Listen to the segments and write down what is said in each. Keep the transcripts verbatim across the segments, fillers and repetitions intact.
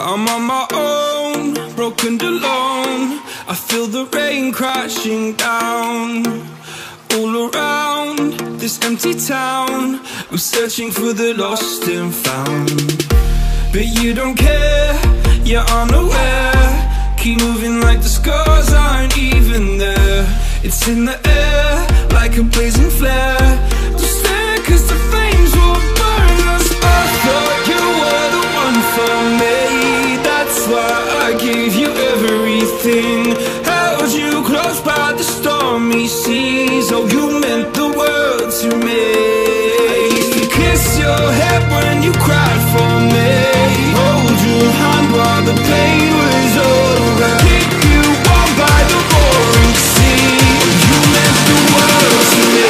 I'm on my own, broken and alone. I feel the rain crashing down all around this empty town. I'm searching for the lost and found, but you don't care, you're unaware. Keep moving like the scars aren't even there. It's in the air, like a blazing flare. Don't stare, cause the flames will burn us. I thought you were the one for me, that's why I gave you everything. Held you close by the stormy seas, oh, you meant the world to me. Kiss your head when you cried for me, hold your hand while the pain was over, keep you warm by the roaring sea, you meant the world to me.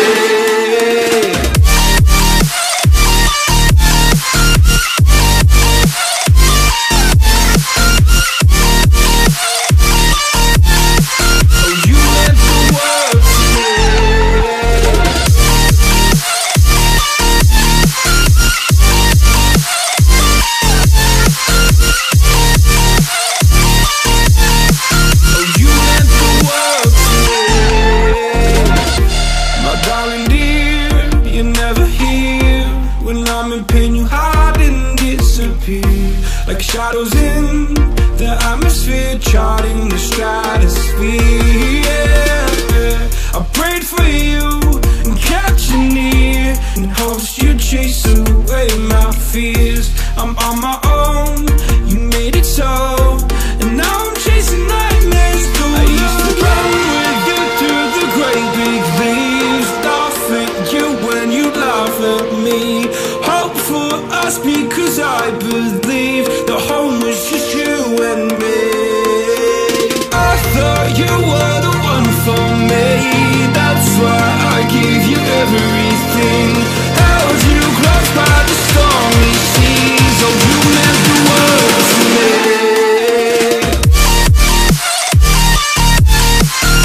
Oh, you meant the world to me. Like shadows in the atmosphere, charting the stratosphere, yeah. I prayed for you and kept you near, in hopes you'd chase away my fears. I'm on my own, you made it so, and now I'm chasing nightmares through. I used to run with you through the great big leaves, laugh at you when you laugh at me. Hope for us because I believe you were the one for me, that's why I gave you everything. Held you close by the stormy seas, oh, you meant the world to me. Oh,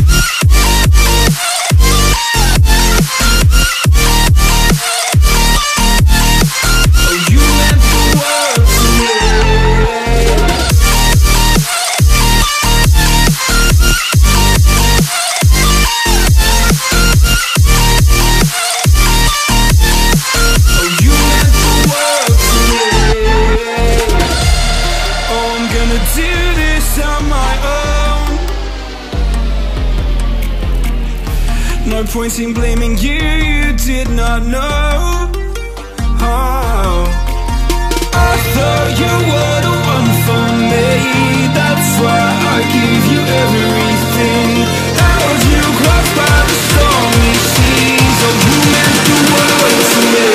you meant the world to me. No point in blaming you, you did not know how. I thought you were the one for me, that's why I gave you everything. Held you close by the stormy seas, oh, you meant the world to me.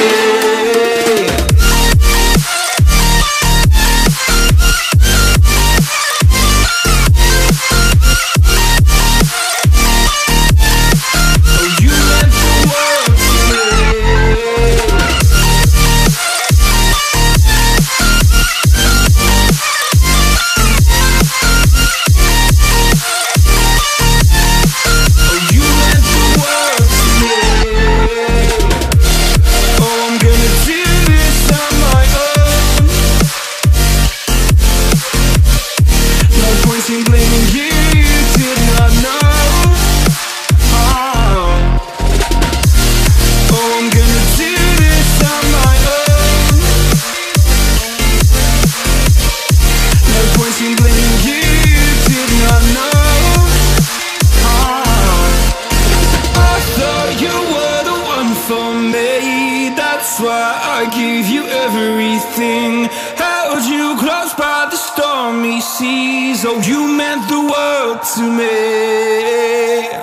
Oh, you meant the world to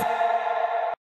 me.